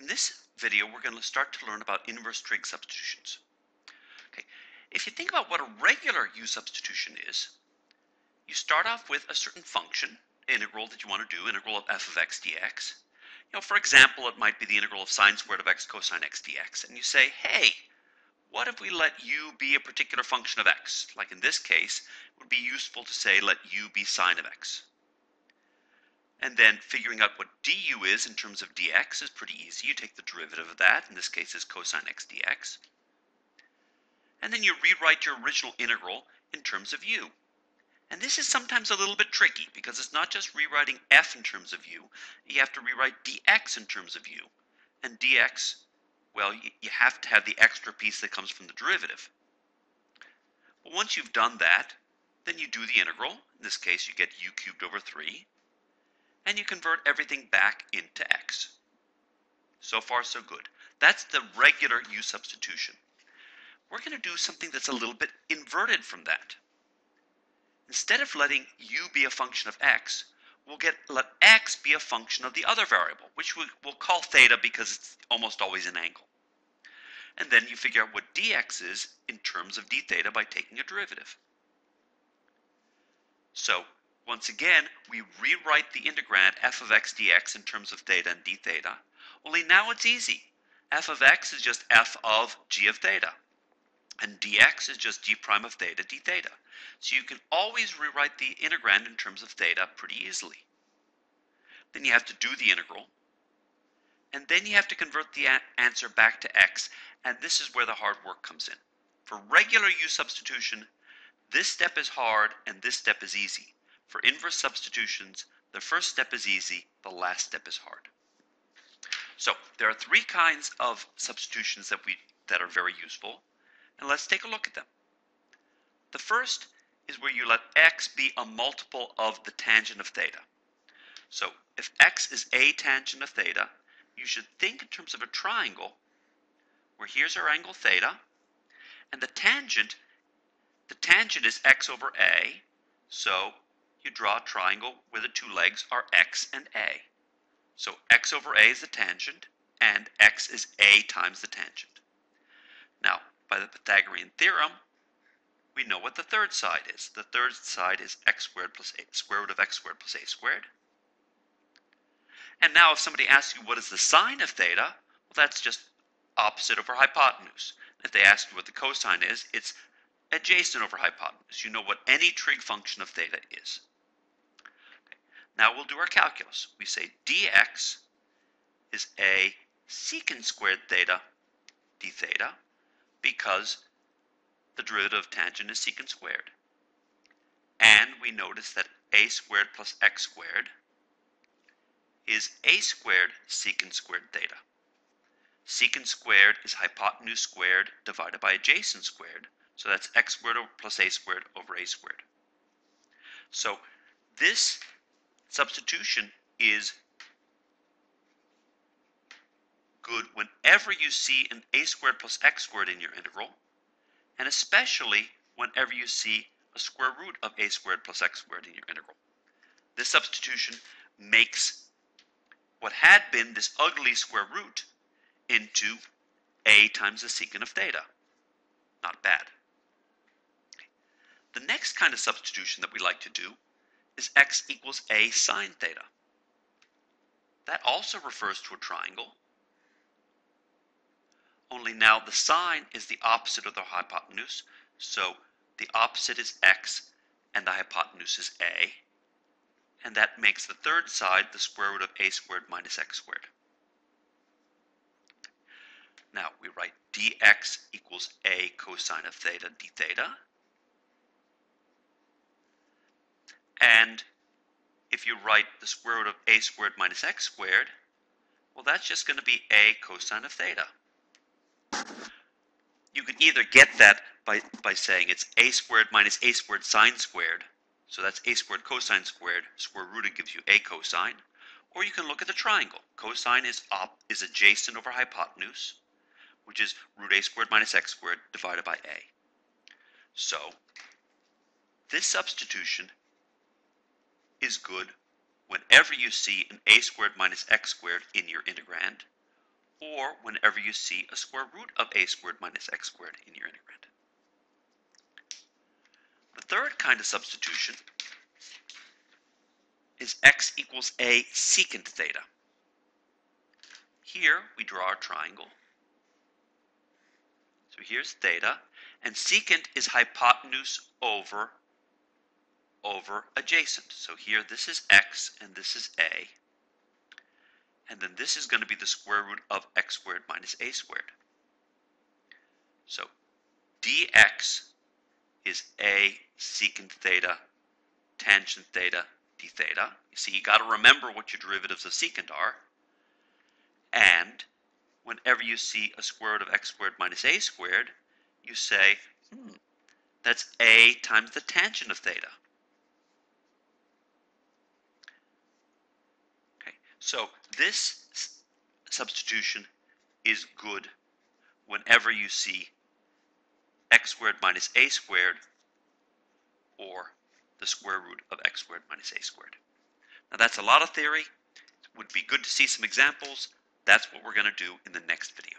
In this video, we're going to start to learn about inverse trig substitutions. Okay, if you think about what a regular u substitution is, you start off with a certain function, integral that you want to do, integral of f of x dx. You know, for example, it might be the integral of sine squared of x cosine x dx. And you say, hey, what if we let u be a particular function of x? Like in this case, it would be useful to say let u be sine of x. And then figuring out what du is in terms of dx is pretty easy. You take the derivative of that, in this case is cosine x dx. And then you rewrite your original integral in terms of u. And this is sometimes a little bit tricky because it's not just rewriting f in terms of u. You have to rewrite dx in terms of u. And dx, well, you have to have the extra piece that comes from the derivative. But once you've done that, then you do the integral. In this case, you get u cubed over 3. And you convert everything back into x. So far, so good. That's the regular u substitution. We're going to do something that's a little bit inverted from that. Instead of letting u be a function of x, we'll let x be a function of the other variable, which we'll call theta because it's almost always an angle. And then you figure out what dx is in terms of d theta by taking a derivative. So, once again, we rewrite the integrand f of x dx in terms of theta and d theta, only now it's easy. F of x is just f of g of theta, and dx is just g prime of theta d theta. So you can always rewrite the integrand in terms of theta pretty easily. Then you have to do the integral, and then you have to convert the answer back to x, and this is where the hard work comes in. For regular u substitution, this step is hard and this step is easy. For inverse substitutions, the first step is easy, the last step is hard. So there are three kinds of substitutions that are very useful, and let's take a look at them. The first is where you let x be a multiple of the tangent of theta. So if x is a tangent of theta, you should think in terms of a triangle, where here's our angle theta, and the tangent is x over a, so you draw a triangle where the two legs are x and a. So x over a is the tangent, and x is a times the tangent. Now, by the Pythagorean theorem, we know what the third side is. The third side is x squared plus a, square root of x squared plus a squared. And now if somebody asks you what is the sine of theta, well, that's just opposite over hypotenuse. If they ask you what the cosine is, it's adjacent over hypotenuse. You know what any trig function of theta is. Now we'll do our calculus. We say dx is a secant squared theta d theta because the derivative of tangent is secant squared. And we notice that a squared plus x squared is a squared secant squared theta. Secant squared is hypotenuse squared divided by adjacent squared. So that's x squared plus a squared over a squared. So this substitution is good whenever you see an a squared plus x squared in your integral, and especially whenever you see a square root of a squared plus x squared in your integral. This substitution makes what had been this ugly square root into a times the secant of theta. Not bad. The next kind of substitution that we like to do is x equals a sine theta. That also refers to a triangle, only now the sine is the opposite of the hypotenuse, so the opposite is x and the hypotenuse is a, and that makes the third side the square root of a squared minus x squared. Now we write dx equals a cosine of theta d theta. And if you write the square root of a squared minus x squared, well, that's just going to be a cosine of theta. You can either get that by saying it's a squared minus a squared sine squared, so that's a squared cosine squared, square root it gives you a cosine, or you can look at the triangle. Cosine is adjacent over hypotenuse, which is root a squared minus x squared divided by a. So this substitution is good whenever you see an a squared minus x squared in your integrand, or whenever you see a square root of a squared minus x squared in your integrand. The third kind of substitution is x equals a secant theta. Here we draw our triangle. So here's theta, and secant is hypotenuse over adjacent. So here this is x and this is a. And then this is going to be the square root of x squared minus a squared. So dx is a secant theta tangent theta d theta. You see, you got to remember what your derivatives of secant are. And whenever you see a square root of x squared minus a squared, you say, that's a times the tangent of theta. So this substitution is good whenever you see x squared minus a squared or the square root of x squared minus a squared. Now that's a lot of theory. It would be good to see some examples. That's what we're going to do in the next video.